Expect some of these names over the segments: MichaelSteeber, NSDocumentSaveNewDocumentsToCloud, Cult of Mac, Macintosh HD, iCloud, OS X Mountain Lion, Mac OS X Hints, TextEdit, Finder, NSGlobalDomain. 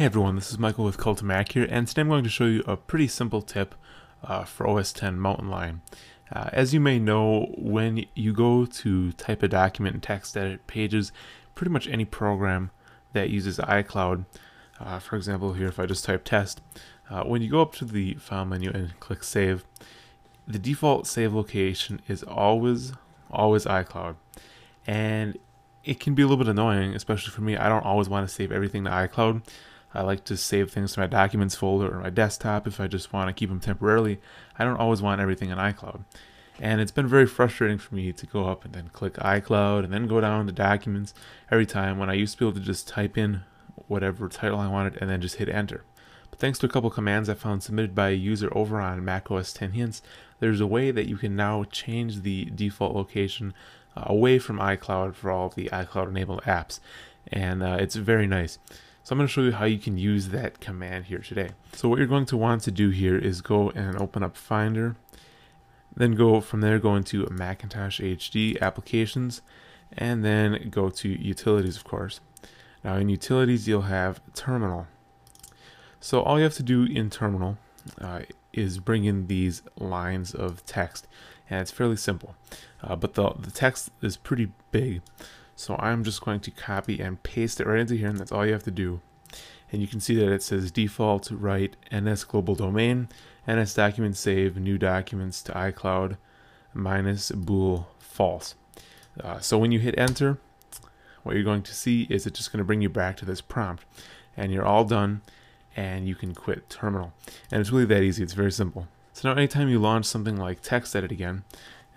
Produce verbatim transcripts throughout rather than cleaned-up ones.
Hey everyone, this is Michael with Cult of Mac here, and today I'm going to show you a pretty simple tip uh, for O S ten Mountain Lion. Uh, as you may know, when you go to type a document in TextEdit pages, pretty much any program that uses iCloud, uh, for example here if I just type test, uh, when you go up to the file menu and click save, the default save location is always, always iCloud. And it can be a little bit annoying, especially for me. I don't always want to save everything to iCloud. I like to save things to my documents folder or my desktop if I just want to keep them temporarily. I don't always want everything in iCloud. And it's been very frustrating for me to go up and then click iCloud and then go down to documents every time when I used to be able to just type in whatever title I wanted and then just hit enter. But thanks to a couple commands I found submitted by a user over on Mac O S X Hints, there's a way that you can now change the default location uh, away from iCloud for all of the iCloud enabled apps. And uh, it's very nice. So I'm going to show you how you can use that command here today. So what you're going to want to do here is go and open up Finder, then go from there, go into Macintosh H D applications, and then go to utilities, of course. Now in utilities, you'll have terminal. So all you have to do in terminal uh, is bring in these lines of text, and it's fairly simple, uh, but the, the text is pretty big. So I'm just going to copy and paste it right into here, and that's all you have to do. And you can see that it says default write NSGlobalDomain, NSDocumentSaveNewDocumentsToCloud to iCloud minus bool false. Uh, so when you hit enter, what you're going to see is it's just going to bring you back to this prompt, and you're all done, and you can quit terminal. And it's really that easy. It's very simple. So now anytime you launch something like TextEdit again,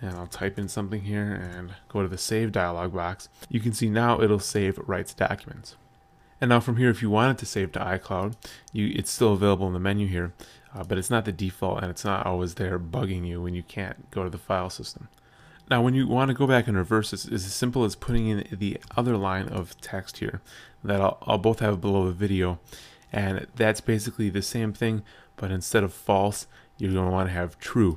and I'll type in something here and go to the save dialog box, you can see now it'll save right to documents. And now from here, if you wanted to save to iCloud, you, it's still available in the menu here, uh, but it's not the default, and it's not always there bugging you when you can't go to the file system. Now when you want to go back and reverse this, it's as simple as putting in the other line of text here that I'll, I'll both have below the video, and that's basically the same thing, but instead of false, you're going to want to have true.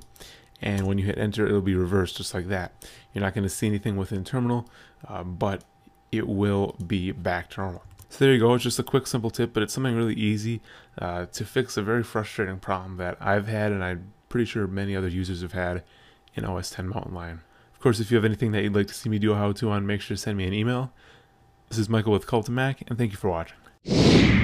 And when you hit enter, it'll be reversed just like that. You're not going to see anything within terminal, uh, but it will be back to normal. So there you go. It's just a quick, simple tip, but it's something really easy uh, to fix a very frustrating problem that I've had, and I'm pretty sure many other users have had in O S X Mountain Lion. Of course, if you have anything that you'd like to see me do a how-to on, make sure to send me an email. This is Michael with Cult of Mac, and thank you for watching.